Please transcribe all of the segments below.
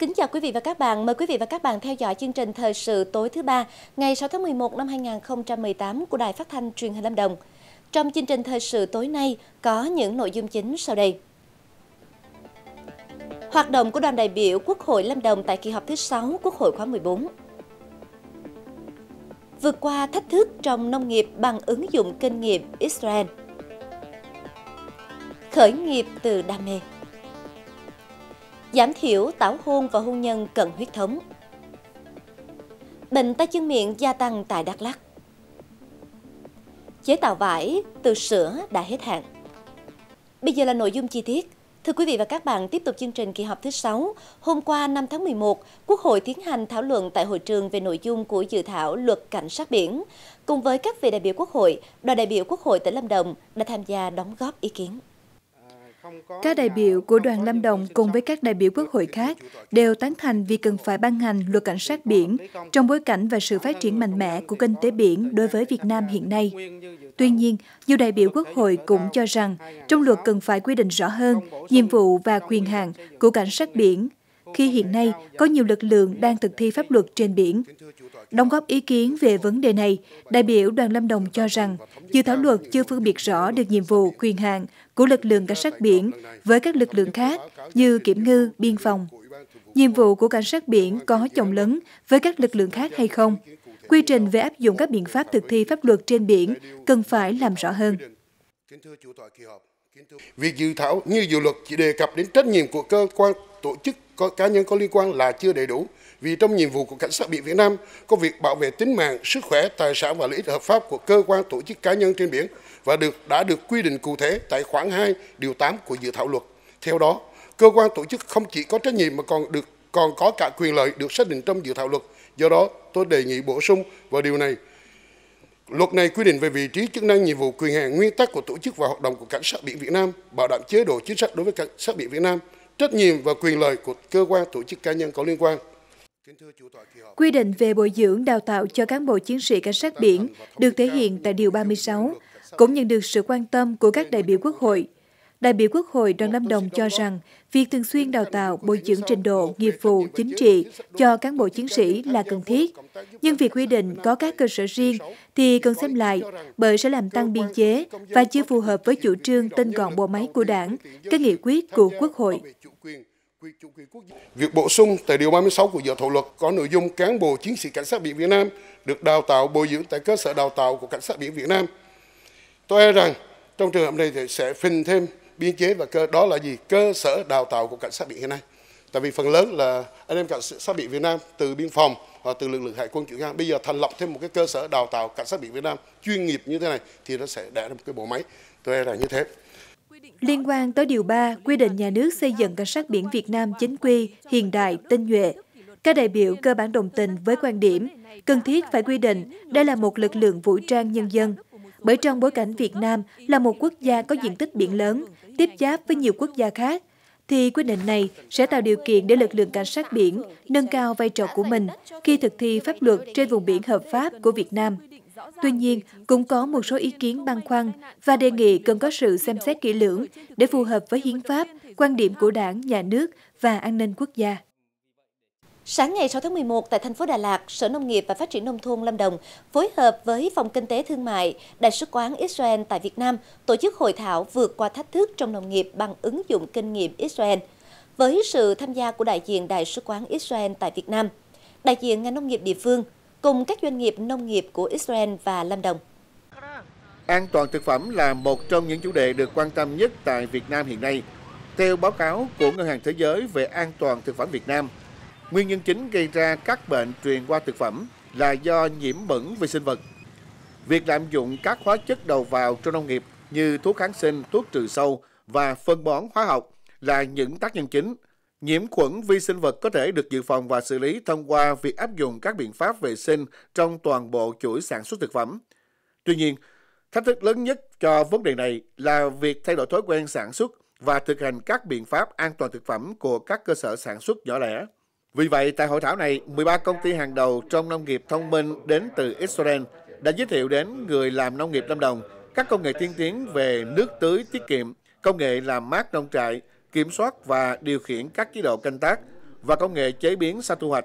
kính chào quý vị và các bạn. Mời quý vị và các bạn theo dõi chương trình Thời sự tối thứ Ba, ngày 6 tháng 11 năm 2018 của Đài Phát thanh Truyền hình Lâm Đồng. Trong chương trình Thời sự tối nay có những nội dung chính sau đây. Hoạt động của đoàn đại biểu Quốc hội Lâm Đồng tại kỳ họp thứ 6 Quốc hội khóa 14. Vượt qua thách thức trong nông nghiệp bằng ứng dụng kinh nghiệm Israel. Khởi nghiệp từ đam mê. Giảm thiểu tảo hôn và hôn nhân cận huyết thống. Bệnh tay chân miệng gia tăng tại Đắk Lắk. Chế tạo vải từ sữa đã hết hạn. Bây giờ là nội dung chi tiết. Thưa quý vị và các bạn, tiếp tục chương trình kỳ họp thứ 6. Hôm qua 5 tháng 11, Quốc hội tiến hành thảo luận tại hội trường về nội dung của dự thảo luật cảnh sát biển. Cùng với các vị đại biểu Quốc hội, đoàn đại biểu Quốc hội tỉnh Lâm Đồng đã tham gia đóng góp ý kiến. Các đại biểu của đoàn Lâm Đồng cùng với các đại biểu Quốc hội khác đều tán thành vì cần phải ban hành luật cảnh sát biển trong bối cảnh và sự phát triển mạnh mẽ của kinh tế biển đối với Việt Nam hiện nay. Tuy nhiên, nhiều đại biểu Quốc hội cũng cho rằng trong luật cần phải quy định rõ hơn nhiệm vụ và quyền hạn của cảnh sát biển khi hiện nay có nhiều lực lượng đang thực thi pháp luật trên biển. Đóng góp ý kiến về vấn đề này, đại biểu đoàn Lâm Đồng cho rằng dự thảo luật chưa phân biệt rõ được nhiệm vụ quyền hạn của lực lượng cảnh sát biển với các lực lượng khác như kiểm ngư, biên phòng. Nhiệm vụ của cảnh sát biển có chồng lấn với các lực lượng khác hay không? Quy trình về áp dụng các biện pháp thực thi pháp luật trên biển cần phải làm rõ hơn. Việc dự thảo như dự luật chỉ đề cập đến trách nhiệm của cơ quan, tổ chức, cá nhân có liên quan là chưa đầy đủ, vì trong nhiệm vụ của cảnh sát biển Việt Nam có việc bảo vệ tính mạng, sức khỏe, tài sản và lợi ích hợp pháp của cơ quan, tổ chức, cá nhân trên biển và đã được quy định cụ thể tại khoản 2 điều 8 của dự thảo luật. Theo đó, cơ quan tổ chức không chỉ có trách nhiệm mà còn có cả quyền lợi được xác định trong dự thảo luật. Do đó, tôi đề nghị bổ sung vào điều này. Luật này quy định về vị trí, chức năng, nhiệm vụ, quyền hạn, nguyên tắc của tổ chức và hoạt động của cảnh sát biển Việt Nam, bảo đảm chế độ chính sách đối với cảnh sát biển Việt Nam, trách nhiệm và quyền lợi của cơ quan, tổ chức, cá nhân có liên quan. Quy định về bồi dưỡng đào tạo cho cán bộ chiến sĩ cảnh sát biển được thể hiện tại điều 36, cũng nhận được sự quan tâm của các đại biểu Quốc hội. Đại biểu Quốc hội đoàn Lâm Đồng cho rằng việc thường xuyên đào tạo, bồi dưỡng trình độ, nghiệp vụ, chính trị cho cán bộ chiến sĩ là cần thiết. Nhưng việc quy định có các cơ sở riêng thì cần xem lại bởi sẽ làm tăng biên chế và chưa phù hợp với chủ trương tinh gọn bộ máy của Đảng, các nghị quyết của Quốc hội. Việc bổ sung tại điều 36 của dự thảo luật có nội dung cán bộ chiến sĩ cảnh sát biển Việt Nam được đào tạo, bồi dưỡng tại cơ sở đào tạo của cảnh sát biển Việt Nam. Tôi e rằng trong trường hợp này thì sẽ phình thêm biên chế và đó là gì? Cơ sở đào tạo của cảnh sát biển hiện nay. Tại vì phần lớn là anh em cảnh sát biển Việt Nam từ biên phòng hoặc từ lực lượng hải quân chuyển sang, bây giờ thành lập thêm một cái cơ sở đào tạo cảnh sát biển Việt Nam chuyên nghiệp như thế này thì nó sẽ đạt được một cái bộ máy. Tôi e rằng như thế. Liên quan tới điều 3, quy định nhà nước xây dựng cảnh sát biển Việt Nam chính quy, hiện đại, tinh nhuệ. Các đại biểu cơ bản đồng tình với quan điểm cần thiết phải quy định đây là một lực lượng vũ trang nhân dân. Bởi trong bối cảnh Việt Nam là một quốc gia có diện tích biển lớn, tiếp giáp với nhiều quốc gia khác, thì quy định này sẽ tạo điều kiện để lực lượng cảnh sát biển nâng cao vai trò của mình khi thực thi pháp luật trên vùng biển hợp pháp của Việt Nam. Tuy nhiên, cũng có một số ý kiến băn khoăn và đề nghị cần có sự xem xét kỹ lưỡng để phù hợp với hiến pháp, quan điểm của Đảng, Nhà nước và an ninh quốc gia. Sáng ngày 6 tháng 11 tại thành phố Đà Lạt, Sở Nông nghiệp và Phát triển Nông thôn Lâm Đồng phối hợp với Phòng Kinh tế Thương mại, Đại sứ quán Israel tại Việt Nam tổ chức hội thảo vượt qua thách thức trong nông nghiệp bằng ứng dụng kinh nghiệm Israel, với sự tham gia của đại diện Đại sứ quán Israel tại Việt Nam, đại diện ngành nông nghiệp địa phương, cùng các doanh nghiệp nông nghiệp của Israel và Lâm Đồng. An toàn thực phẩm là một trong những chủ đề được quan tâm nhất tại Việt Nam hiện nay. Theo báo cáo của Ngân hàng Thế giới về an toàn thực phẩm Việt Nam, nguyên nhân chính gây ra các bệnh truyền qua thực phẩm là do nhiễm bẩn vi sinh vật. Việc lạm dụng các hóa chất đầu vào trong nông nghiệp như thuốc kháng sinh, thuốc trừ sâu và phân bón hóa học là những tác nhân chính. Nhiễm khuẩn vi sinh vật có thể được dự phòng và xử lý thông qua việc áp dụng các biện pháp vệ sinh trong toàn bộ chuỗi sản xuất thực phẩm. Tuy nhiên, thách thức lớn nhất cho vấn đề này là việc thay đổi thói quen sản xuất và thực hành các biện pháp an toàn thực phẩm của các cơ sở sản xuất nhỏ lẻ. Vì vậy, tại hội thảo này, 13 công ty hàng đầu trong nông nghiệp thông minh đến từ Israel đã giới thiệu đến người làm nông nghiệp Lâm Đồng các công nghệ tiên tiến về nước tưới tiết kiệm, công nghệ làm mát nông trại, kiểm soát và điều khiển các chế độ canh tác, và công nghệ chế biến sa thu hoạch,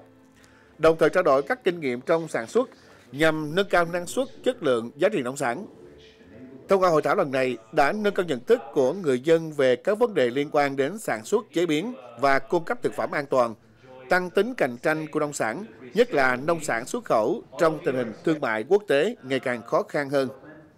đồng thời trao đổi các kinh nghiệm trong sản xuất nhằm nâng cao năng suất, chất lượng, giá trị nông sản. Thông qua hội thảo lần này đã nâng cao nhận thức của người dân về các vấn đề liên quan đến sản xuất, chế biến và cung cấp thực phẩm an toàn, tăng tính cạnh tranh của nông sản, nhất là nông sản xuất khẩu trong tình hình thương mại quốc tế ngày càng khó khăn hơn.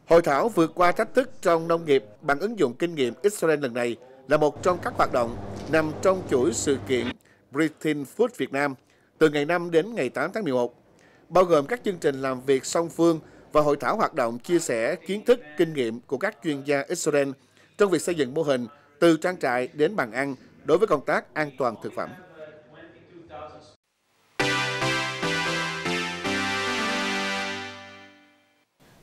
Hội thảo vượt qua thách thức trong nông nghiệp bằng ứng dụng kinh nghiệm Israel lần này là một trong các hoạt động nằm trong chuỗi sự kiện Britain Food Việt Nam từ ngày 5 đến ngày 8 tháng 11, bao gồm các chương trình làm việc song phương và hội thảo hoạt động chia sẻ kiến thức, kinh nghiệm của các chuyên gia Israel trong việc xây dựng mô hình từ trang trại đến bàn ăn đối với công tác an toàn thực phẩm.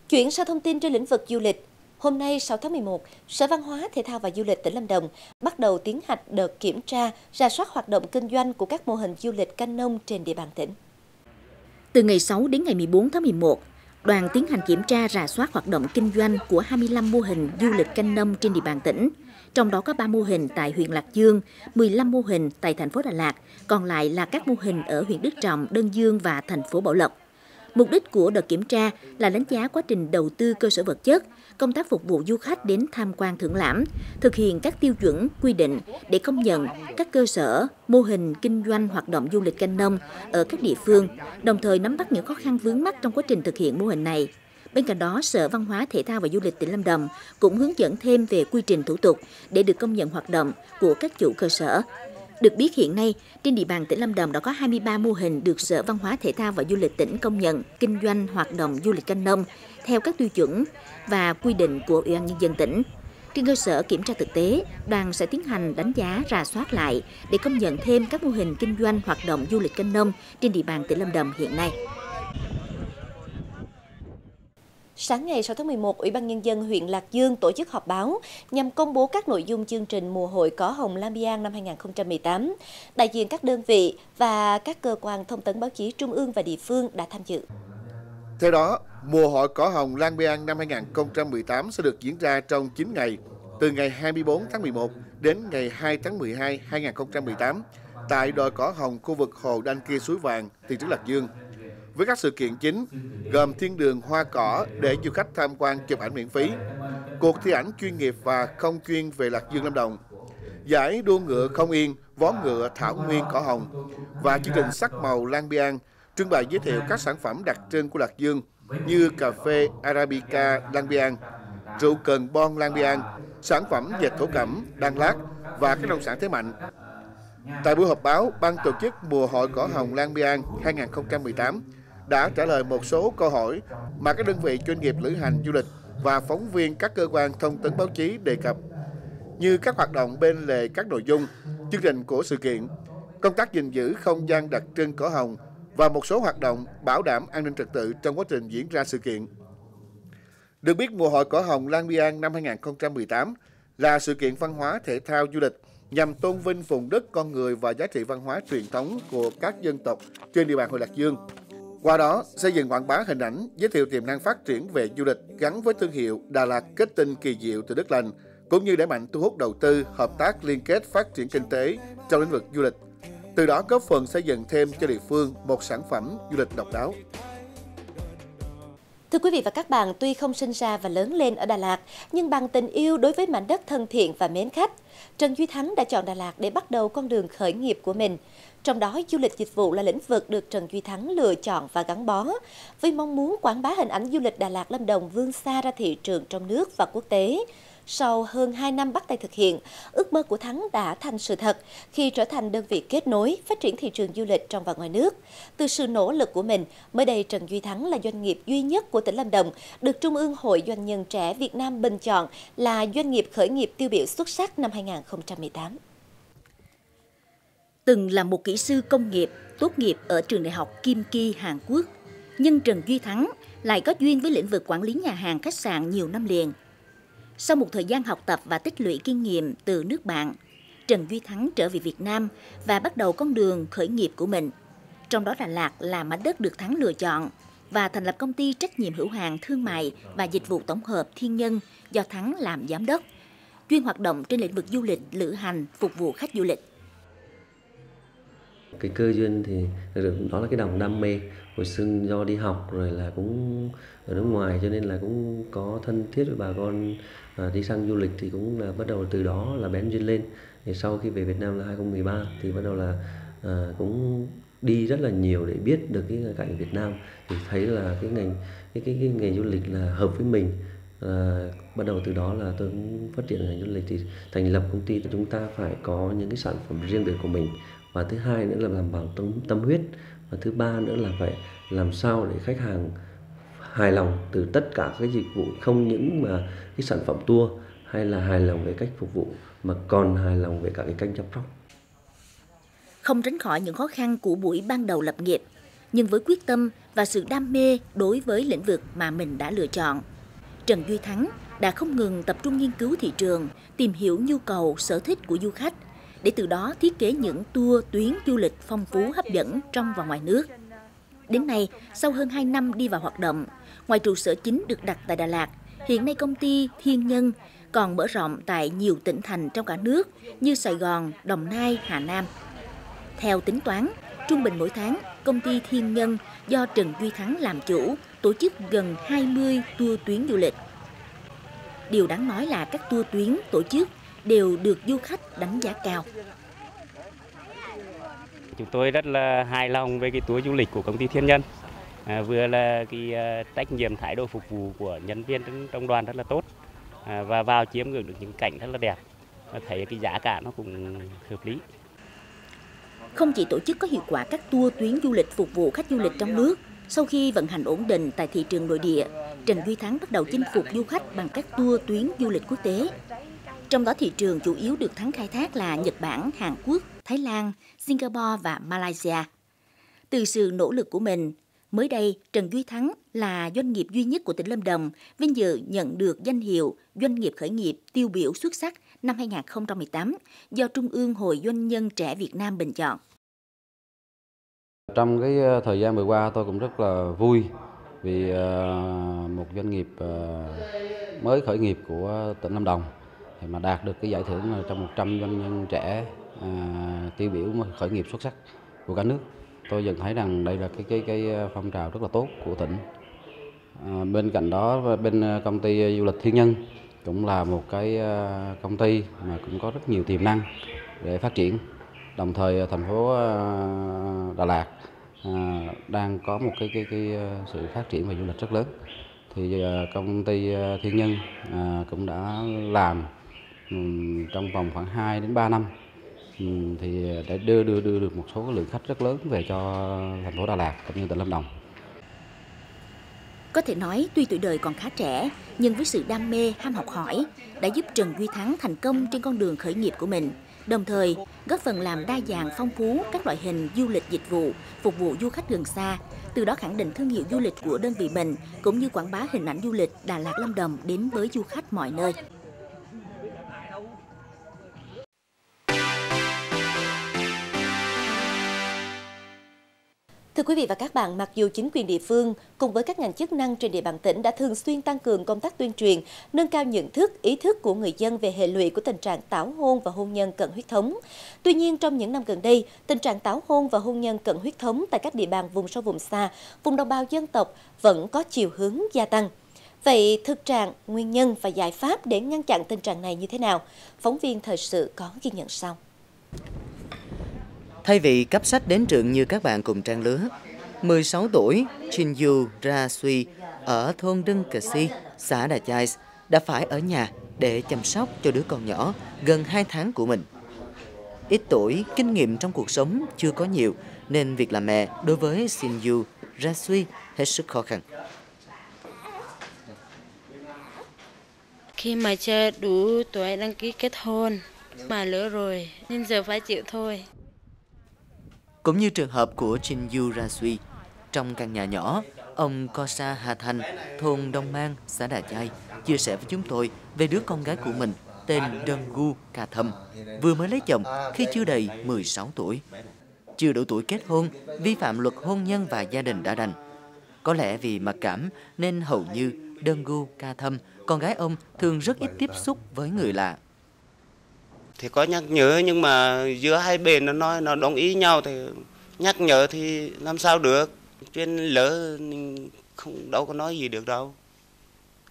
Chuyển sang thông tin trên lĩnh vực du lịch. Hôm nay 6 tháng 11, Sở Văn hóa, Thể thao và Du lịch tỉnh Lâm Đồng bắt đầu tiến hành đợt kiểm tra, rà soát hoạt động kinh doanh của các mô hình du lịch canh nông trên địa bàn tỉnh. Từ ngày 6 đến ngày 14 tháng 11, đoàn tiến hành kiểm tra, rà soát hoạt động kinh doanh của 25 mô hình du lịch canh nông trên địa bàn tỉnh, trong đó có 3 mô hình tại huyện Lạc Dương, 15 mô hình tại thành phố Đà Lạt, còn lại là các mô hình ở huyện Đức Trọng, Đơn Dương và thành phố Bảo Lộc. Mục đích của đợt kiểm tra là đánh giá quá trình đầu tư cơ sở vật chất, công tác phục vụ du khách đến tham quan thưởng lãm, thực hiện các tiêu chuẩn, quy định để công nhận các cơ sở, mô hình kinh doanh hoạt động du lịch canh nông ở các địa phương, đồng thời nắm bắt những khó khăn vướng mắc trong quá trình thực hiện mô hình này. Bên cạnh đó, Sở Văn hóa, Thể thao và Du lịch tỉnh Lâm Đồng cũng hướng dẫn thêm về quy trình thủ tục để được công nhận hoạt động của các chủ cơ sở. Được biết hiện nay, trên địa bàn tỉnh Lâm Đồng đã có 23 mô hình được Sở Văn hóa, Thể thao và Du lịch tỉnh công nhận kinh doanh hoạt động du lịch canh nông theo các tiêu chuẩn và quy định của Ủy ban Nhân dân tỉnh. Trên cơ sở kiểm tra thực tế, đoàn sẽ tiến hành đánh giá, rà soát lại để công nhận thêm các mô hình kinh doanh hoạt động du lịch canh nông trên địa bàn tỉnh Lâm Đồng hiện nay. Sáng ngày 6 tháng 11, Ủy ban Nhân dân huyện Lạc Dương tổ chức họp báo nhằm công bố các nội dung chương trình mùa hội cỏ hồng Lam Biang năm 2018. Đại diện các đơn vị và các cơ quan thông tấn báo chí trung ương và địa phương đã tham dự. Theo đó, mùa hội cỏ hồng Lam Biang năm 2018 sẽ được diễn ra trong 9 ngày, từ ngày 24 tháng 11 đến ngày 2 tháng 12, 2018, tại đồi cỏ hồng khu vực Hồ Đanh Kia Suối Vàng, thị trấn Lạc Dương, với các sự kiện chính gồm thiên đường hoa cỏ để du khách tham quan chụp ảnh miễn phí, cuộc thi ảnh chuyên nghiệp và không chuyên về Lạc Dương Lâm Đồng, giải đua ngựa không yên, vó ngựa thảo nguyên cỏ hồng và chương trình sắc màu Lang Biang trưng bày giới thiệu các sản phẩm đặc trưng của Lạc Dương như cà phê Arabica Lang Biang, rượu cần bon Lang Biang, sản phẩm dệt thổ cẩm Đắk Lắk và các nông sản thế mạnh. Tại buổi họp báo, ban tổ chức mùa hội cỏ hồng Lang Biang 2018 đã trả lời một số câu hỏi mà các đơn vị doanh nghiệp lữ hành du lịch và phóng viên các cơ quan thông tấn báo chí đề cập, như các hoạt động bên lề các nội dung, chương trình của sự kiện, công tác gìn giữ không gian đặc trưng cỏ hồng và một số hoạt động bảo đảm an ninh trật tự trong quá trình diễn ra sự kiện. Được biết, mùa hội cỏ hồng Lang Biang năm 2018 là sự kiện văn hóa, thể thao, du lịch nhằm tôn vinh vùng đất, con người và giá trị văn hóa truyền thống của các dân tộc trên địa bàn huyện Lạc Dương. Qua đó, xây dựng quảng bá hình ảnh, giới thiệu tiềm năng phát triển về du lịch gắn với thương hiệu Đà Lạt kết tinh kỳ diệu từ đất lành, cũng như đẩy mạnh thu hút đầu tư, hợp tác liên kết phát triển kinh tế trong lĩnh vực du lịch. Từ đó góp phần xây dựng thêm cho địa phương một sản phẩm du lịch độc đáo. Thưa quý vị và các bạn, tuy không sinh ra và lớn lên ở Đà Lạt, nhưng bằng tình yêu đối với mảnh đất thân thiện và mến khách, Trần Duy Thắng đã chọn Đà Lạt để bắt đầu con đường khởi nghiệp của mình. Trong đó, du lịch dịch vụ là lĩnh vực được Trần Duy Thắng lựa chọn và gắn bó, với mong muốn quảng bá hình ảnh du lịch Đà Lạt Lâm Đồng vươn xa ra thị trường trong nước và quốc tế. Sau hơn 2 năm bắt tay thực hiện, ước mơ của Thắng đã thành sự thật khi trở thành đơn vị kết nối, phát triển thị trường du lịch trong và ngoài nước. Từ sự nỗ lực của mình, mới đây Trần Duy Thắng là doanh nghiệp duy nhất của tỉnh Lâm Đồng được Trung ương Hội Doanh nhân trẻ Việt Nam bình chọn là doanh nghiệp khởi nghiệp tiêu biểu xuất sắc năm 2018. Từng là một kỹ sư công nghiệp, tốt nghiệp ở trường đại học Kim Ki, Hàn Quốc, nhưng Trần Duy Thắng lại có duyên với lĩnh vực quản lý nhà hàng khách sạn nhiều năm liền. Sau một thời gian học tập và tích lũy kinh nghiệm từ nước bạn, Trần Duy Thắng trở về Việt Nam và bắt đầu con đường khởi nghiệp của mình. Trong đó Đà Lạt là mảnh đất được Thắng lựa chọn và thành lập công ty trách nhiệm hữu hạn thương mại và dịch vụ tổng hợp Thiên Nhân do Thắng làm giám đốc, chuyên hoạt động trên lĩnh vực du lịch, lữ hành, phục vụ khách du lịch. Cái cơ duyên thì đó là cái đồng đam mê hồi xưa, do đi học rồi là cũng ở nước ngoài cho nên là cũng có thân thiết với bà con đi sang du lịch, thì cũng là bắt đầu từ đó là bén duyên lên. Thì sau khi về Việt Nam là 2013 thì bắt đầu là cũng đi rất là nhiều để biết được cái cảnh Việt Nam, thì thấy là cái nghề du lịch là hợp với mình. Bắt đầu từ đó là tôi cũng phát triển ngành du lịch, thì thành lập công ty thì chúng ta phải có những cái sản phẩm riêng biệt của mình, và thứ hai nữa là làm bằng tâm huyết, và thứ ba nữa là phải làm sao để khách hàng hài lòng từ tất cả các dịch vụ, không những mà cái sản phẩm tour hay là hài lòng về cách phục vụ mà còn hài lòng về cả cái cách chăm sóc. Không tránh khỏi những khó khăn của buổi ban đầu lập nghiệp, nhưng với quyết tâm và sự đam mê đối với lĩnh vực mà mình đã lựa chọn, Trần Duy Thắng đã không ngừng tập trung nghiên cứu thị trường, tìm hiểu nhu cầu, sở thích của du khách, để từ đó thiết kế những tour tuyến du lịch phong phú hấp dẫn trong và ngoài nước. Đến nay, sau hơn 2 năm đi vào hoạt động, ngoài trụ sở chính được đặt tại Đà Lạt, hiện nay công ty Thiên Nhân còn mở rộng tại nhiều tỉnh thành trong cả nước như Sài Gòn, Đồng Nai, Hà Nam. Theo tính toán, trung bình mỗi tháng, công ty Thiên Nhân do Trần Duy Thắng làm chủ tổ chức gần 20 tour tuyến du lịch. Điều đáng nói là các tour tuyến tổ chức đều được du khách đánh giá cao. Chúng tôi rất là hài lòng về cái tour du lịch của công ty Thiên Nhân. Vừa là cái trách nhiệm, thái độ phục vụ của nhân viên trong đoàn rất là tốt, và vào chiêm ngưỡng được những cảnh rất là đẹp. Thấy cái giá cả nó cũng hợp lý. Không chỉ tổ chức có hiệu quả các tour tuyến du lịch phục vụ khách du lịch trong nước, sau khi vận hành ổn định tại thị trường nội địa, Trần Duy Thắng bắt đầu chinh phục du khách bằng các tour tuyến du lịch quốc tế. Trong đó thị trường chủ yếu được Thắng khai thác là Nhật Bản, Hàn Quốc, Thái Lan, Singapore và Malaysia. Từ sự nỗ lực của mình, mới đây Trần Duy Thắng là doanh nghiệp duy nhất của tỉnh Lâm Đồng vinh dự nhận được danh hiệu Doanh nghiệp khởi nghiệp tiêu biểu xuất sắc năm 2018 do Trung ương Hội Doanh nhân trẻ Việt Nam bình chọn. Trong cái thời gian vừa qua tôi cũng rất là vui vì một doanh nghiệp mới khởi nghiệp của tỉnh Lâm Đồng mà đạt được cái giải thưởng trong 100 doanh nhân trẻ tiêu biểu khởi nghiệp xuất sắc của cả nước. Tôi dần thấy rằng đây là cái phong trào rất là tốt của tỉnh. Bên cạnh đó, bên công ty du lịch Thiên Nhân cũng là một cái công ty mà cũng có rất nhiều tiềm năng để phát triển. Đồng thời thành phố Đà Lạt đang có một cái sự phát triển về du lịch rất lớn. Thì công ty Thiên Nhân cũng đã làm trong vòng khoảng 2 đến 3 năm thì đã đưa được một số lượng khách rất lớn về cho thành phố Đà Lạt cũng như tỉnh Lâm Đồng. Có thể nói tuy tuổi đời còn khá trẻ nhưng với sự đam mê, ham học hỏi đã giúp Trần Duy Thắng thành công trên con đường khởi nghiệp của mình, đồng thời góp phần làm đa dạng phong phú các loại hình du lịch dịch vụ phục vụ du khách gần xa, từ đó khẳng định thương hiệu du lịch của đơn vị mình cũng như quảng bá hình ảnh du lịch Đà Lạt Lâm Đồng đến với du khách mọi nơi. Thưa quý vị và các bạn, mặc dù chính quyền địa phương cùng với các ngành chức năng trên địa bàn tỉnh đã thường xuyên tăng cường công tác tuyên truyền, nâng cao nhận thức, ý thức của người dân về hệ lụy của tình trạng tảo hôn và hôn nhân cận huyết thống. Tuy nhiên, trong những năm gần đây, tình trạng tảo hôn và hôn nhân cận huyết thống tại các địa bàn vùng sâu vùng xa, vùng đồng bào dân tộc vẫn có chiều hướng gia tăng. Vậy thực trạng, nguyên nhân và giải pháp để ngăn chặn tình trạng này như thế nào? Phóng viên thời sự có ghi nhận sau. Thay vì cấp sách đến trường như các bạn cùng trang lứa, 16 tuổi Shin Yu Ra Sui ở thôn Đơng Gur Ka Thâm, xã Đà Chais đã phải ở nhà để chăm sóc cho đứa con nhỏ gần 2 tháng của mình. Ít tuổi, kinh nghiệm trong cuộc sống chưa có nhiều nên việc làm mẹ đối với Shin Yu Ra Sui hết sức khó khăn. Khi mà chưa đủ tuổi đăng ký kết hôn mà lỡ rồi nên giờ phải chịu thôi. Cũng như trường hợp của Shin Yu Ra Sui, trong căn nhà nhỏ, ông Kosa Hà Thành, thôn Đông Mang, xã Đà Chai, chia sẻ với chúng tôi về đứa con gái của mình tên Đơng Gur Ka Thâm, vừa mới lấy chồng khi chưa đầy 16 tuổi. Chưa đủ tuổi kết hôn, vi phạm luật hôn nhân và gia đình đã đành. Có lẽ vì mặc cảm nên hầu như Đơng Gur Ka Thâm, con gái ông thường rất ít tiếp xúc với người lạ. thì có nhắc nhở, nhưng mà giữa hai bên nó nói nó đồng ý nhau thì nhắc nhở thì làm sao được. Chuyện lỡ không đâu có nói gì được đâu.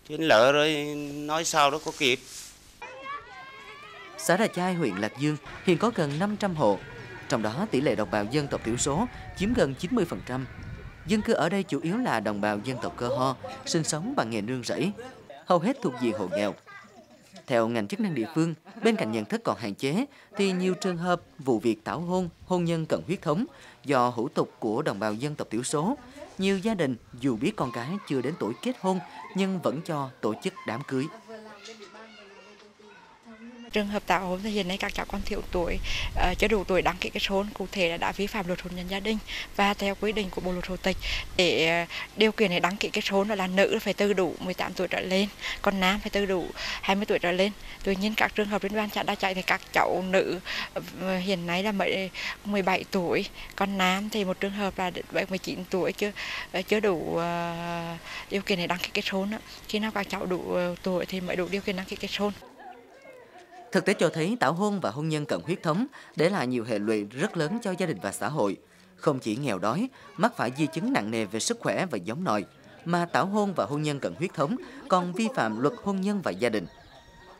Chuyện lỡ rồi nói sao đó có kịp. Xã Đà Chais, huyện Lạc Dương hiện có gần 500 hộ, trong đó tỷ lệ đồng bào dân tộc thiểu số chiếm gần 90%. Dân cư ở đây chủ yếu là đồng bào dân tộc Cơ Ho, sinh sống bằng nghề nương rẫy, hầu hết thuộc diện hộ nghèo. Theo ngành chức năng địa phương, bên cạnh nhận thức còn hạn chế, thì nhiều trường hợp vụ việc tảo hôn, hôn nhân cận huyết thống do hủ tục của đồng bào dân tộc thiểu số. Nhiều gia đình dù biết con cái chưa đến tuổi kết hôn nhưng vẫn cho tổ chức đám cưới. Trường hợp tảo hôn thì hiện nay các cháu còn thiểu tuổi, chưa đủ tuổi đăng ký kết hôn, cụ thể là đã vi phạm luật hôn nhân gia đình và theo quy định của Bộ Luật Hộ tịch, để điều kiện để đăng ký kết hôn là nữ phải từ đủ 18 tuổi trở lên, còn nam phải từ đủ 20 tuổi trở lên. Tuy nhiên các trường hợp liên quan Xã Đà Chais thì các cháu nữ hiện nay là 17 tuổi, còn nam thì một trường hợp là 19 tuổi chưa đủ điều kiện để đăng ký kết hôn. Khi nào các cháu đủ tuổi thì mới đủ điều kiện đăng ký kết hôn. Thực tế cho thấy tảo hôn và hôn nhân cận huyết thống để lại nhiều hệ lụy rất lớn cho gia đình và xã hội. Không chỉ nghèo đói, mắc phải di chứng nặng nề về sức khỏe và giống nòi, mà tảo hôn và hôn nhân cận huyết thống còn vi phạm luật hôn nhân và gia đình.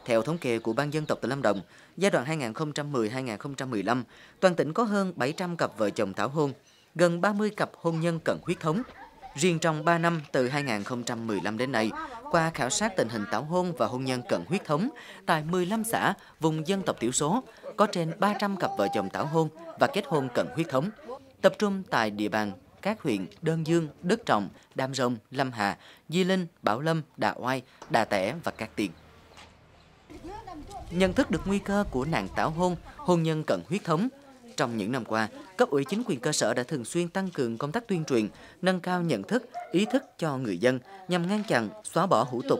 Theo thống kê của Ban Dân tộc tỉnh Lâm Đồng, giai đoạn 2010-2015, toàn tỉnh có hơn 700 cặp vợ chồng tảo hôn, gần 30 cặp hôn nhân cận huyết thống. Riêng trong 3 năm từ 2015 đến nay, qua khảo sát tình hình tảo hôn và hôn nhân cận huyết thống tại 15 xã vùng dân tộc thiểu số, có trên 300 cặp vợ chồng tảo hôn và kết hôn cận huyết thống, tập trung tại địa bàn các huyện Đơn Dương, Đức Trọng, Đam Rông, Lâm Hà, Di Linh, Bảo Lâm, Đà Oai, Đà Tẻ và Cát Tiên. Nhận thức được nguy cơ của nạn tảo hôn, hôn nhân cận huyết thống, trong những năm qua, cấp ủy chính quyền cơ sở đã thường xuyên tăng cường công tác tuyên truyền, nâng cao nhận thức, ý thức cho người dân nhằm ngăn chặn, xóa bỏ hủ tục.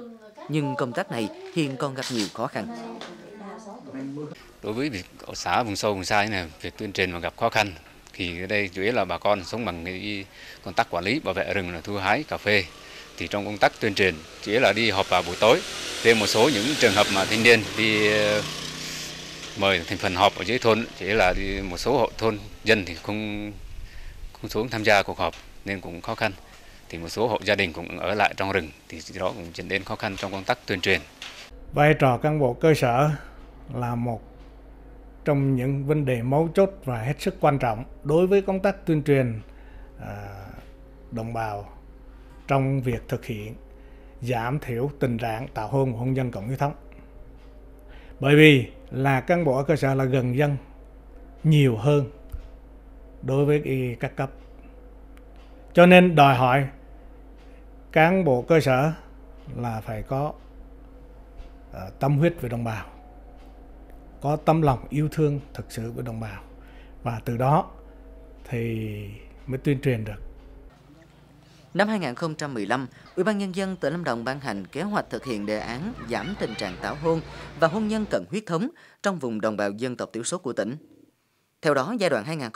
Nhưng công tác này hiện còn gặp nhiều khó khăn. Đối với việc ở xã vùng sâu vùng xa này, việc tuyên truyền mà gặp khó khăn, thì ở đây chủ yếu là bà con sống bằng cái công tác quản lý bảo vệ rừng là thu hái cà phê. Thì trong công tác tuyên truyền chủ yếu là đi họp vào buổi tối. Thêm một số những trường hợp mà thanh niên đi mời thành phần họp ở dưới thôn, chỉ là đi một số hộ thôn dân thì không xuống tham gia cuộc họp nên cũng khó khăn. Thì một số hộ gia đình cũng ở lại trong rừng thì đó cũng dẫn đến khó khăn trong công tác tuyên truyền. Vai trò cán bộ cơ sở là một trong những vấn đề mấu chốt và hết sức quan trọng đối với công tác tuyên truyền đồng bào trong việc thực hiện giảm thiểu tình trạng tảo hôn và hôn nhân cận huyết thống. Bởi vì là cán bộ ở cơ sở là gần dân nhiều hơn đối với các cấp. Cho nên đòi hỏi cán bộ cơ sở là phải có tâm huyết với đồng bào, có tâm lòng yêu thương thực sự với đồng bào và từ đó thì mới tuyên truyền được. Năm 2015, Ủy ban Nhân dân tỉnh Lâm Đồng ban hành kế hoạch thực hiện đề án giảm tình trạng tảo hôn và hôn nhân cận huyết thống trong vùng đồng bào dân tộc thiểu số của tỉnh. Theo đó, giai đoạn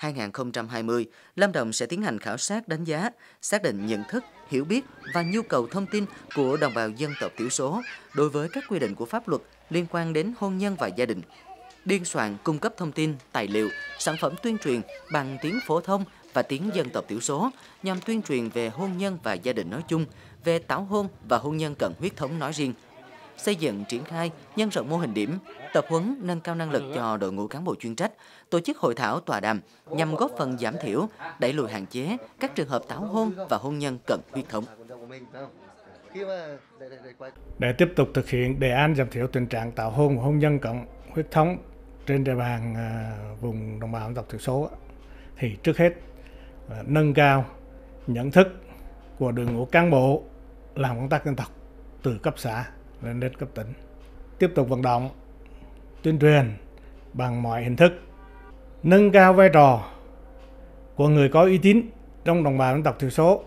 2015-2020, Lâm Đồng sẽ tiến hành khảo sát đánh giá, xác định nhận thức, hiểu biết và nhu cầu thông tin của đồng bào dân tộc thiểu số đối với các quy định của pháp luật liên quan đến hôn nhân và gia đình. Biên soạn cung cấp thông tin, tài liệu, sản phẩm tuyên truyền bằng tiếng phổ thông và tiếng dân tộc thiểu số nhằm tuyên truyền về hôn nhân và gia đình nói chung, về tảo hôn và hôn nhân cận huyết thống nói riêng. Xây dựng, triển khai, nhân rộng mô hình điểm, tập huấn, nâng cao năng lực cho đội ngũ cán bộ chuyên trách, tổ chức hội thảo tọa đàm nhằm góp phần giảm thiểu, đẩy lùi hạn chế các trường hợp tảo hôn và hôn nhân cận huyết thống. Để tiếp tục thực hiện đề án giảm thiểu tình trạng tảo hôn và hôn nhân cận huyết thống trên địa bàn vùng đồng bào dân tộc thiểu số thì trước hết nâng cao nhận thức của đội ngũ cán bộ làm công tác dân tộc từ cấp xã lên đến cấp tỉnh, tiếp tục vận động tuyên truyền bằng mọi hình thức, nâng cao vai trò của người có uy tín trong đồng bào dân tộc thiểu số,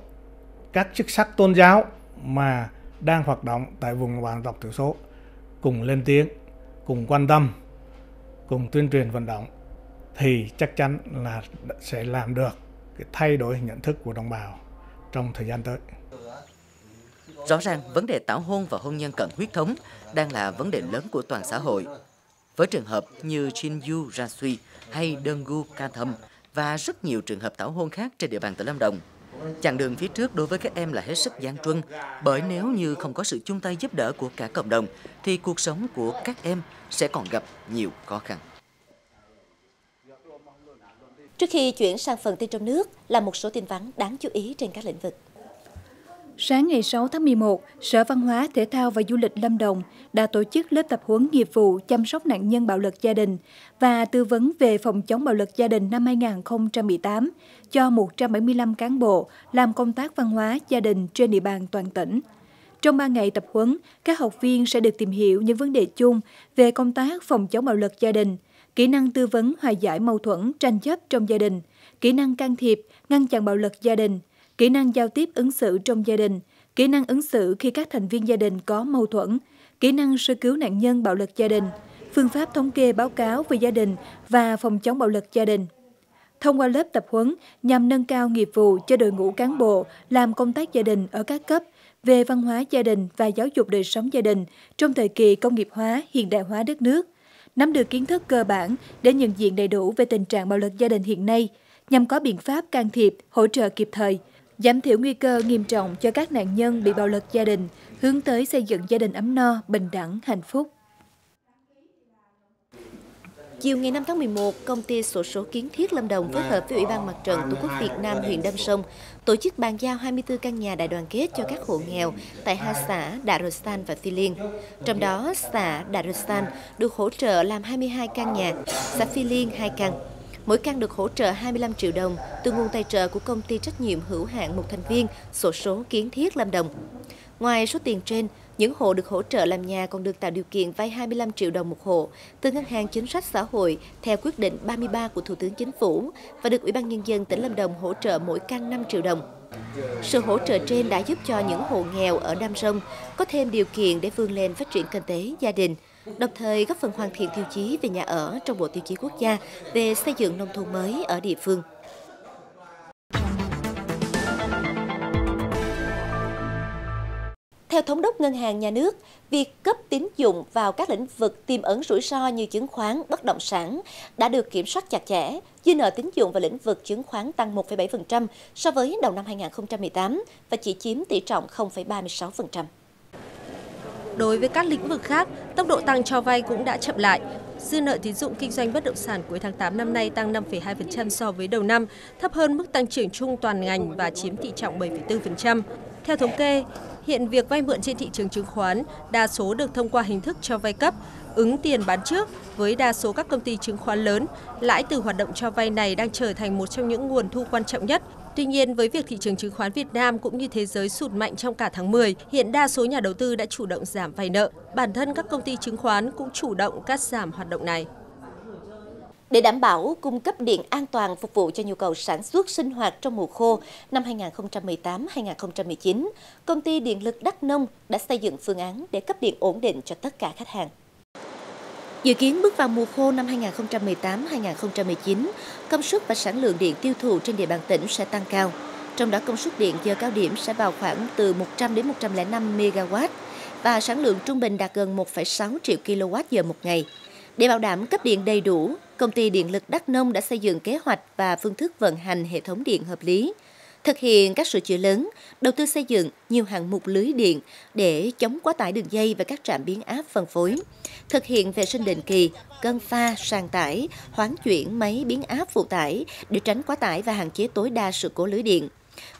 các chức sắc tôn giáo mà đang hoạt động tại vùng đồng bào dân tộc thiểu số cùng lên tiếng, cùng quan tâm, cùng tuyên truyền vận động thì chắc chắn là sẽ làm được cái thay đổi nhận thức của đồng bào trong thời gian tới. Rõ ràng, vấn đề tảo hôn và hôn nhân cận huyết thống đang là vấn đề lớn của toàn xã hội. với trường hợp như Shin Yu Ra Sui hay Đơng Gur Ka Thâm và rất nhiều trường hợp tảo hôn khác trên địa bàn tỉnh Lâm Đồng. Chặng đường phía trước đối với các em là hết sức gian truân, bởi nếu như không có sự chung tay giúp đỡ của cả cộng đồng thì cuộc sống của các em sẽ còn gặp nhiều khó khăn. Trước khi chuyển sang phần tin trong nước là một số tin vắn đáng chú ý trên các lĩnh vực. Sáng ngày 6 tháng 11, Sở Văn hóa, Thể thao và Du lịch Lâm Đồng đã tổ chức lớp tập huấn nghiệp vụ chăm sóc nạn nhân bạo lực gia đình và tư vấn về phòng chống bạo lực gia đình năm 2018 cho 175 cán bộ làm công tác văn hóa gia đình trên địa bàn toàn tỉnh. Trong 3 ngày tập huấn, các học viên sẽ được tìm hiểu những vấn đề chung về công tác phòng chống bạo lực gia đình, kỹ năng tư vấn hòa giải mâu thuẫn, tranh chấp trong gia đình, kỹ năng can thiệp, ngăn chặn bạo lực gia đình, kỹ năng giao tiếp ứng xử trong gia đình, kỹ năng ứng xử khi các thành viên gia đình có mâu thuẫn, kỹ năng sơ cứu nạn nhân bạo lực gia đình, phương pháp thống kê báo cáo về gia đình và phòng chống bạo lực gia đình. Thông qua lớp tập huấn nhằm nâng cao nghiệp vụ cho đội ngũ cán bộ làm công tác gia đình ở các cấp về văn hóa gia đình và giáo dục đời sống gia đình trong thời kỳ công nghiệp hóa, hiện đại hóa đất nước, nắm được kiến thức cơ bản để nhận diện đầy đủ về tình trạng bạo lực gia đình hiện nay, nhằm có biện pháp can thiệp, hỗ trợ kịp thời, giảm thiểu nguy cơ nghiêm trọng cho các nạn nhân bị bạo lực gia đình, hướng tới xây dựng gia đình ấm no, bình đẳng, hạnh phúc. Chiều ngày 5 tháng 11, Công ty Xổ số Kiến thiết Lâm Đồng phối hợp với Ủy ban Mặt trận Tổ quốc Việt Nam huyện Đam Sông tổ chức bàn giao 24 căn nhà đại đoàn kết cho các hộ nghèo tại 2 xã Đà Rồi Sơn và Phi Liên. Trong đó, xã Đà Rồi Sơn được hỗ trợ làm 22 căn nhà, xã Phi Liên 2 căn. Mỗi căn được hỗ trợ 25 triệu đồng từ nguồn tài trợ của công ty trách nhiệm hữu hạn một thành viên Xổ số Kiến thiết Lâm Đồng. Ngoài số tiền trên, những hộ được hỗ trợ làm nhà còn được tạo điều kiện vay 25 triệu đồng một hộ từ Ngân hàng Chính sách Xã hội theo quyết định 33 của Thủ tướng Chính phủ và được Ủy ban Nhân dân tỉnh Lâm Đồng hỗ trợ mỗi căn 5 triệu đồng. Sự hỗ trợ trên đã giúp cho những hộ nghèo ở Đam Rông có thêm điều kiện để vươn lên phát triển kinh tế gia đình, đồng thời góp phần hoàn thiện tiêu chí về nhà ở trong Bộ Tiêu chí Quốc gia về xây dựng nông thôn mới ở địa phương. Theo Thống đốc Ngân hàng Nhà nước, việc cấp tín dụng vào các lĩnh vực tiềm ẩn rủi ro như chứng khoán, bất động sản đã được kiểm soát chặt chẽ. Dư nợ tín dụng vào lĩnh vực chứng khoán tăng 1,7% so với đầu năm 2018 và chỉ chiếm tỷ trọng 0,36%. Đối với các lĩnh vực khác, tốc độ tăng cho vay cũng đã chậm lại. Dư nợ tín dụng kinh doanh bất động sản cuối tháng 8 năm nay tăng 5,2% so với đầu năm, thấp hơn mức tăng trưởng chung toàn ngành và chiếm tỷ trọng 7,4%. Theo thống kê, hiện việc vay mượn trên thị trường chứng khoán đa số được thông qua hình thức cho vay cấp, ứng tiền bán trước với đa số các công ty chứng khoán lớn. Lãi từ hoạt động cho vay này đang trở thành một trong những nguồn thu quan trọng nhất. Tuy nhiên, với việc thị trường chứng khoán Việt Nam cũng như thế giới sụt mạnh trong cả tháng 10, hiện đa số nhà đầu tư đã chủ động giảm vay nợ. Bản thân các công ty chứng khoán cũng chủ động cắt giảm hoạt động này. Để đảm bảo cung cấp điện an toàn phục vụ cho nhu cầu sản xuất sinh hoạt trong mùa khô năm 2018-2019, Công ty Điện lực Đắk Nông đã xây dựng phương án để cấp điện ổn định cho tất cả khách hàng. Dự kiến bước vào mùa khô năm 2018-2019, công suất và sản lượng điện tiêu thụ trên địa bàn tỉnh sẽ tăng cao. Trong đó công suất điện giờ cao điểm sẽ vào khoảng từ 100 đến 105 MW và sản lượng trung bình đạt gần 1,6 triệu kWh một ngày. Để bảo đảm cấp điện đầy đủ, Công ty Điện lực Đắk Nông đã xây dựng kế hoạch và phương thức vận hành hệ thống điện hợp lý, thực hiện các sửa chữa lớn, đầu tư xây dựng nhiều hạng mục lưới điện để chống quá tải đường dây và các trạm biến áp phân phối, thực hiện vệ sinh định kỳ, cân pha, sang tải, hoán chuyển máy biến áp phụ tải để tránh quá tải và hạn chế tối đa sự cố lưới điện.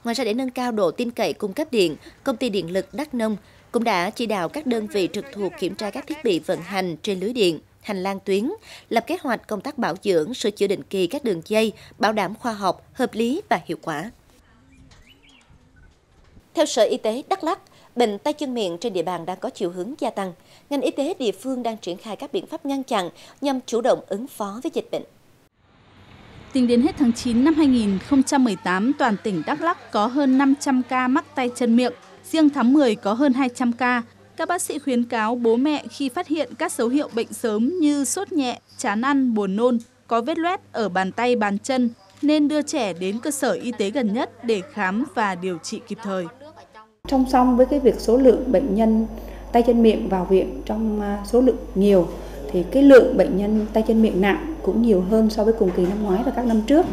Ngoài ra, để nâng cao độ tin cậy cung cấp điện, Công ty Điện lực Đắk Nông cũng đã chỉ đạo các đơn vị trực thuộc kiểm tra các thiết bị vận hành trên lưới điện, hành lang tuyến, lập kế hoạch công tác bảo dưỡng, sửa chữa định kỳ các đường dây, bảo đảm khoa học, hợp lý và hiệu quả. Theo Sở Y tế Đắk Lắk, bệnh tay chân miệng trên địa bàn đang có chiều hướng gia tăng. Ngành y tế địa phương đang triển khai các biện pháp ngăn chặn nhằm chủ động ứng phó với dịch bệnh. Tính đến hết tháng 9 năm 2018, toàn tỉnh Đắk Lắk có hơn 500 ca mắc tay chân miệng, riêng tháng 10 có hơn 200 ca. Các bác sĩ khuyến cáo bố mẹ khi phát hiện các dấu hiệu bệnh sớm như sốt nhẹ, chán ăn, buồn nôn, có vết loét ở bàn tay, bàn chân nên đưa trẻ đến cơ sở y tế gần nhất để khám và điều trị kịp thời. Song song với cái việc số lượng bệnh nhân tay chân miệng vào viện trong số lượng nhiều thì cái lượng bệnh nhân tay chân miệng nặng cũng nhiều hơn so với cùng kỳ năm ngoái và các năm trước.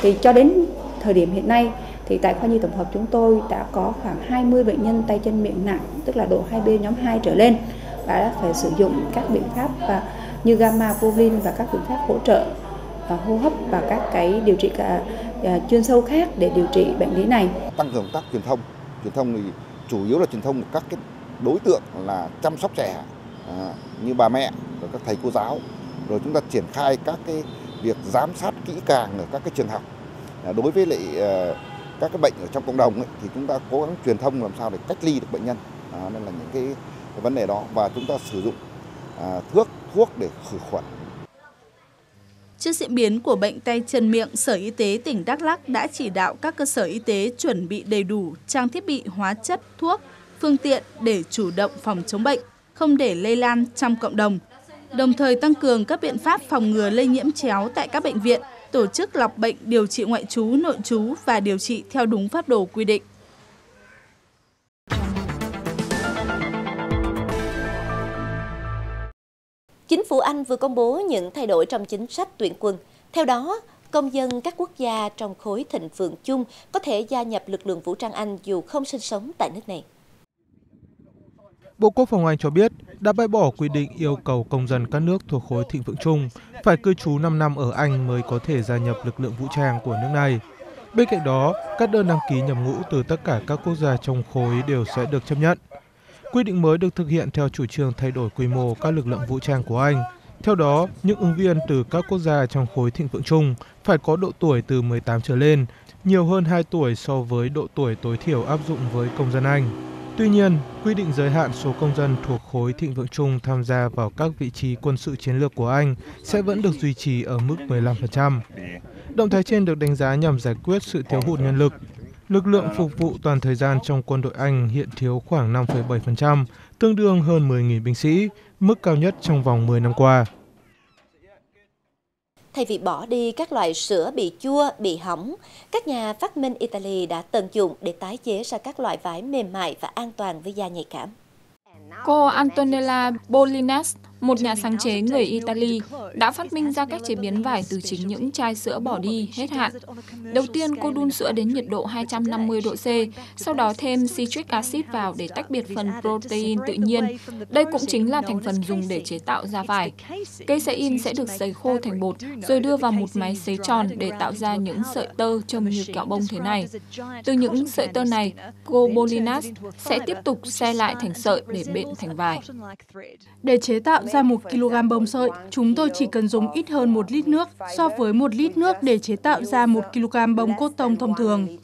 Thì cho đến thời điểm hiện nay thì tại khoa nhi tổng hợp chúng tôi đã có khoảng 20 bệnh nhân tay chân miệng nặng, tức là độ 2B nhóm 2 trở lên, đã phải sử dụng các biện pháp và như gamma Povlin và các biện pháp hỗ trợ và hô hấp và các cái điều trị chuyên sâu khác để điều trị bệnh lý này. Tăng cường tác truyền thông thì chủ yếu là truyền thông của các cái đối tượng là chăm sóc trẻ như bà mẹ, rồi các thầy cô giáo, rồi chúng ta triển khai các cái việc giám sát kỹ càng ở các cái trường học. Đối với lại các cái bệnh ở trong cộng đồng ấy, thì chúng ta cố gắng truyền thông làm sao để cách ly được bệnh nhân, nên là những cái vấn đề đó, và chúng ta sử dụng thuốc để khử khuẩn. Trước diễn biến của bệnh tay chân miệng, Sở Y tế tỉnh Đắk Lắk đã chỉ đạo các cơ sở y tế chuẩn bị đầy đủ trang thiết bị, hóa chất, thuốc, phương tiện để chủ động phòng chống bệnh, không để lây lan trong cộng đồng. Đồng thời tăng cường các biện pháp phòng ngừa lây nhiễm chéo tại các bệnh viện, tổ chức lọc bệnh, điều trị ngoại trú, nội trú và điều trị theo đúng phác đồ quy định. Chính phủ Anh vừa công bố những thay đổi trong chính sách tuyển quân. Theo đó, công dân các quốc gia trong khối Thịnh Vượng Chung có thể gia nhập lực lượng vũ trang Anh dù không sinh sống tại nước này. Bộ Quốc phòng Anh cho biết đã bãi bỏ quy định yêu cầu công dân các nước thuộc khối Thịnh Vượng Chung phải cư trú 5 năm ở Anh mới có thể gia nhập lực lượng vũ trang của nước này. Bên cạnh đó, các đơn đăng ký nhập ngũ từ tất cả các quốc gia trong khối đều sẽ được chấp nhận. Quy định mới được thực hiện theo chủ trương thay đổi quy mô các lực lượng vũ trang của Anh. Theo đó, những ứng viên từ các quốc gia trong khối Thịnh Vượng Chung phải có độ tuổi từ 18 trở lên, nhiều hơn 2 tuổi so với độ tuổi tối thiểu áp dụng với công dân Anh. Tuy nhiên, quy định giới hạn số công dân thuộc khối Thịnh Vượng Chung tham gia vào các vị trí quân sự chiến lược của Anh sẽ vẫn được duy trì ở mức 15%. Động thái trên được đánh giá nhằm giải quyết sự thiếu hụt nhân lực. Lực lượng phục vụ toàn thời gian trong quân đội Anh hiện thiếu khoảng 5,7%, tương đương hơn 10.000 binh sĩ, mức cao nhất trong vòng 10 năm qua. Thay vì bỏ đi các loại sữa bị chua, bị hỏng, các nhà phát minh Italy đã tận dụng để tái chế ra các loại vải mềm mại và an toàn với da nhạy cảm. Cô Antonella Bolinas, một nhà sáng chế người Italy, đã phát minh ra cách chế biến vải từ chính những chai sữa bỏ đi, hết hạn. Đầu tiên, cô đun sữa đến nhiệt độ 250 độ C, sau đó thêm citric acid vào để tách biệt phần protein tự nhiên. Đây cũng chính là thành phần dùng để chế tạo ra vải. Casein sẽ được sấy khô thành bột, rồi đưa vào một máy sấy tròn để tạo ra những sợi tơ trông như kẹo bông thế này. Từ những sợi tơ này, cô Bolinas sẽ tiếp tục xe lại thành sợi để bện thành vải. Để chế tạo ra 1 kg bông sợi, chúng tôi chỉ cần dùng ít hơn 1 lít nước so với 1 lít nước để chế tạo ra 1 kg bông cốt tông thông thường.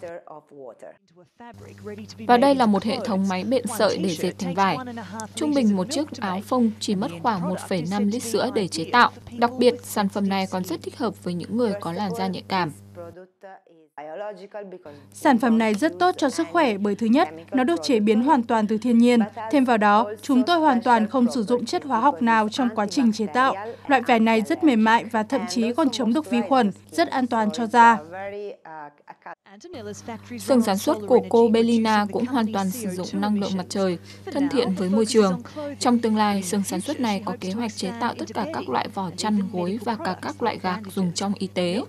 Và đây là một hệ thống máy bện sợi để dệt thành vải. Trung bình một chiếc áo phông chỉ mất khoảng 1,5 lít sữa để chế tạo. Đặc biệt, sản phẩm này còn rất thích hợp với những người có làn da nhạy cảm. Sản phẩm này rất tốt cho sức khỏe bởi thứ nhất, nó được chế biến hoàn toàn từ thiên nhiên. Thêm vào đó, chúng tôi hoàn toàn không sử dụng chất hóa học nào trong quá trình chế tạo. Loại vải này rất mềm mại và thậm chí còn chống được vi khuẩn, rất an toàn cho da. Xưởng sản xuất của cô Bellina cũng hoàn toàn sử dụng năng lượng mặt trời, thân thiện với môi trường. Trong tương lai, xưởng sản xuất này có kế hoạch chế tạo tất cả các loại vỏ chăn, gối và cả các loại gạc dùng trong y tế.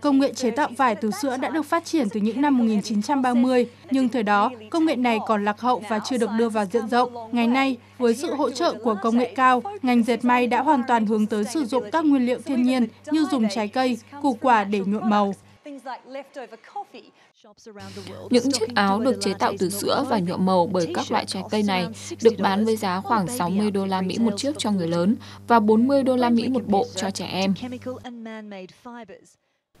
Công nghệ chế tạo vải từ sữa đã được phát triển từ những năm 1930, nhưng thời đó, công nghệ này còn lạc hậu và chưa được đưa vào diện rộng. Ngày nay, với sự hỗ trợ của công nghệ cao, ngành dệt may đã hoàn toàn hướng tới sử dụng các nguyên liệu thiên nhiên như dùng trái cây, củ quả để nhuộm màu. Những chiếc áo được chế tạo từ sữa và nhuộm màu bởi các loại trái cây này được bán với giá khoảng 60 đô la Mỹ một chiếc cho người lớn và 40 đô la Mỹ một bộ cho trẻ em.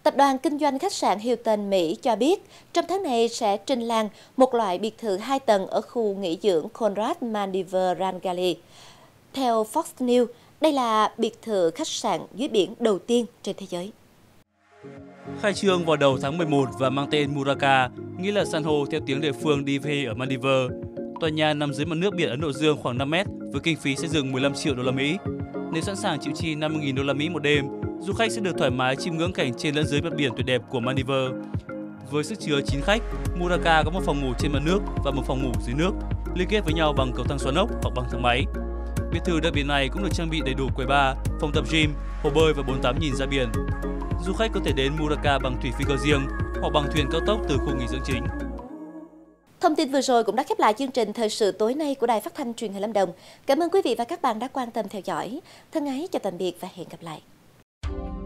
Tập đoàn kinh doanh khách sạn Hilton Mỹ cho biết trong tháng này sẽ trình làng một loại biệt thự 2 tầng ở khu nghỉ dưỡng Conrad Maldives Rangali. Theo Fox News, đây là biệt thự khách sạn dưới biển đầu tiên trên thế giới. Khai trương vào đầu tháng 11 và mang tên Muraka, nghĩa là san hô theo tiếng địa phương Dive ở Maldives. Tòa nhà nằm dưới mặt nước biển Ấn Độ Dương khoảng 5 mét với kinh phí xây dựng 15 triệu đô la Mỹ. Nếu sẵn sàng chịu chi 50.000 đô la Mỹ một đêm, du khách sẽ được thoải mái chiêm ngưỡng cảnh trên lẫn dưới mặt biển tuyệt đẹp của Maldives. Với sức chứa 9 khách, Muraka có một phòng ngủ trên mặt nước và một phòng ngủ dưới nước, liên kết với nhau bằng cầu thang xoắn ốc hoặc bằng thang máy. Biệt thự đặc biệt này cũng được trang bị đầy đủ quầy bar, phòng tập gym, hồ bơi và 48 nhìn ra biển. Du khách có thể đến Muraka bằng thủy phi cơ riêng hoặc bằng thuyền cao tốc từ khu nghỉ dưỡng chính. Thông tin vừa rồi cũng đã khép lại chương trình Thời sự tối nay của Đài Phát thanh Truyền hình Lâm Đồng. Cảm ơn quý vị và các bạn đã quan tâm theo dõi. Thân ái chào tạm biệt và hẹn gặp lại.